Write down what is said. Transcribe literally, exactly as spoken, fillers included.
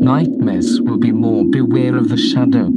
nightmares will be more beware of the shadow.